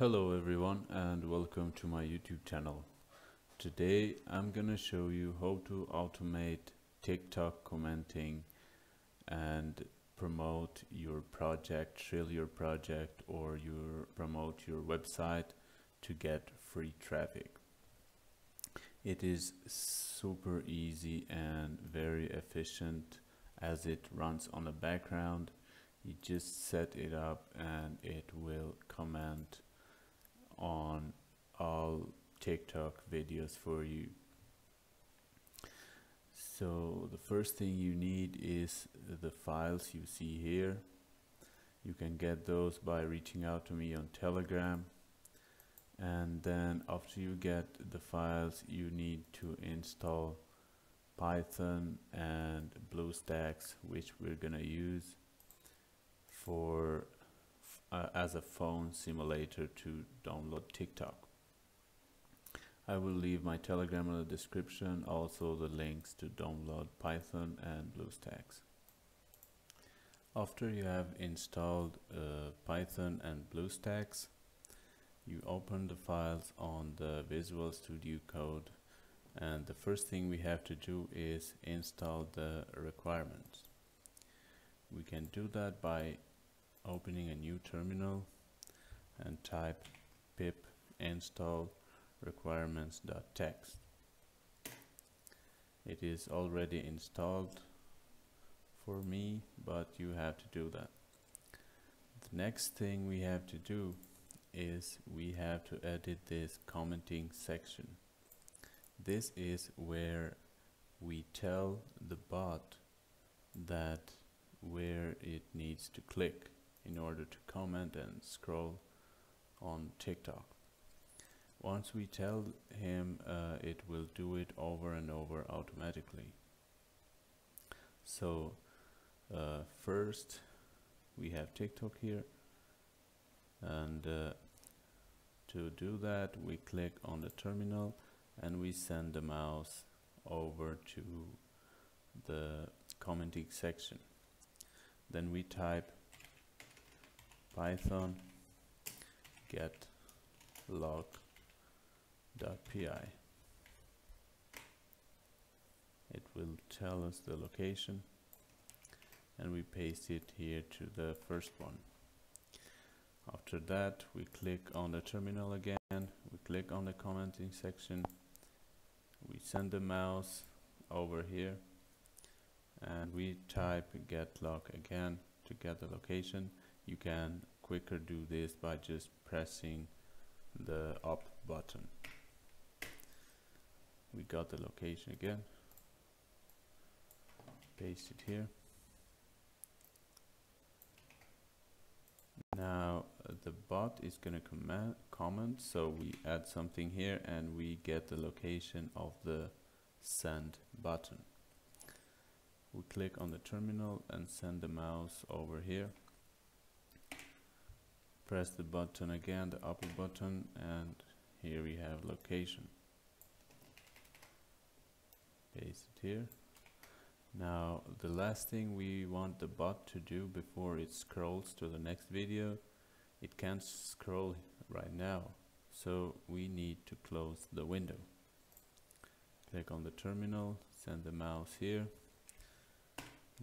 Hello everyone and welcome to my YouTube channel. Today I'm gonna show you how to automate TikTok commenting and promote your project, shill your project, or promote your website to get free traffic. It is super easy and very efficient as it runs on the background. You just set it up and it will comment on all TikTok videos for you. So the first thing you need is the files you see here. You can get those by reaching out to me on Telegram, and then after you get the files you need to install Python and BlueStacks, which we're gonna use for as a phone simulator to download TikTok. I will leave my Telegram in the description, also the links to download Python and BlueStacks. After you have installed Python and BlueStacks, you open the files on the Visual Studio Code, and the first thing we have to do is install the requirements. We can do that by opening a new terminal and type pip install requirements.txt. It is already installed for me, but you have to do that. The next thing we have to do is we have to edit this commenting section. This is where we tell the bot that where it needs to click in order to comment and scroll on TikTok. Once we tell him, it will do it over and over automatically. So first we have TikTok here, and to do that we click on the terminal and we send the mouse over to the commenting section. Then we type Python get_log.py. It will tell us the location and we paste it here to the first one. After that we click on the terminal again, we click on the commenting section, we send the mouse over here and we type get_log again to get the location. You can quicker do this by just pressing the up button. We got the location again, paste it here. Now the bot is going to comment, so we add something here and we get the location of the send button. We click on the terminal and send the mouse over here. Press the button again, the upper button, and here we have location. Paste it here. Now the last thing we want the bot to do before it scrolls to the next video, it can't scroll right now, so we need to close the window. Click on the terminal, send the mouse here,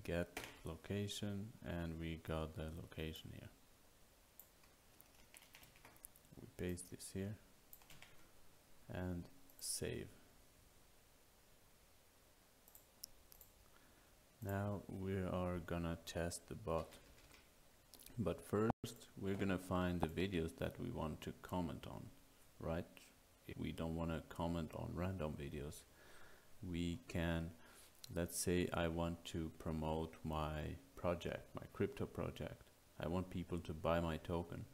get location, and we got the location here. Paste this here and save. Now we are gonna test the bot, but first we're gonna find the videos that we want to comment on, right? We don't want to comment on random videos. We can, let's say I want to promote my project, my crypto project. I want people to buy my token.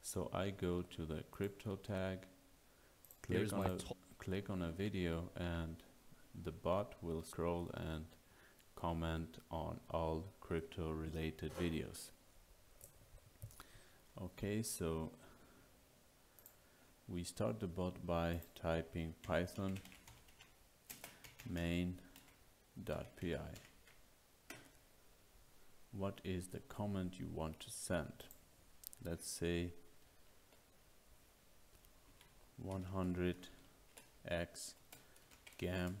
So I go to the crypto tag, click on a video, and the bot will scroll and comment on all crypto related videos. Okay, so we start the bot by typing Python main.py. What is the comment you want to send? Let's say 100x gam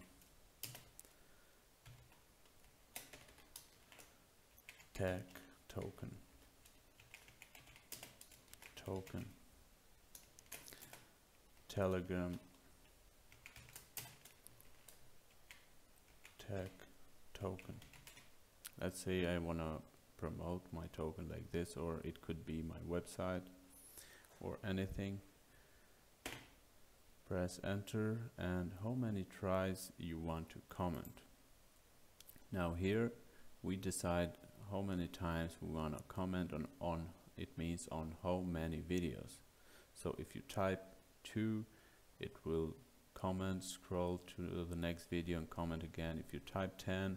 tag token Telegram tag token. Let's say I want to promote my token like this, or it could be my website or anything. Press enter and how many tries you want to comment. Now here we decide how many times we want to comment on it means on how many videos. So if you type 2, it will comment, scroll to the next video and comment again. If you type 10,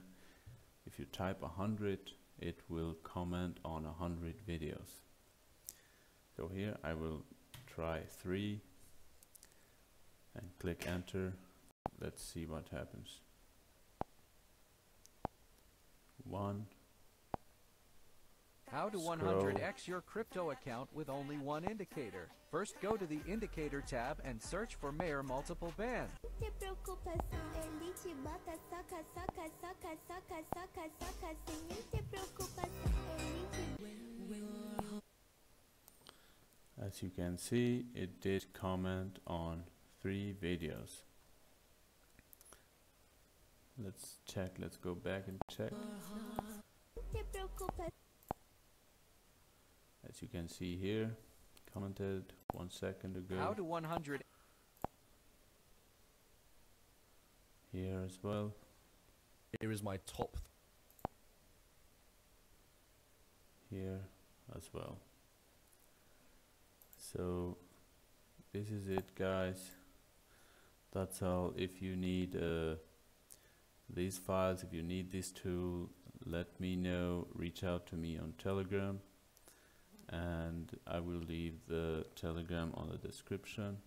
if you type 100, it will comment on 100 videos. So here I will try 3 and click enter. Let's see what happens. 1. How to 100x your crypto account with only one indicator. First, go to the indicator tab and search for Mayer Multiple Band. As you can see, it did comment on 3 videos. Let's check, let's go back and check. As you can see here, commented 1 second ago. How to 100 here as well. Here is my top here as well. So this is it, guys. That's all. If you need these files, if you need this tool, let me know. Reach out to me on Telegram. And I will leave the Telegram on the description.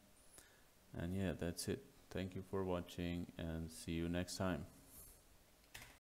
And yeah, that's it. Thank you for watching and see you next time.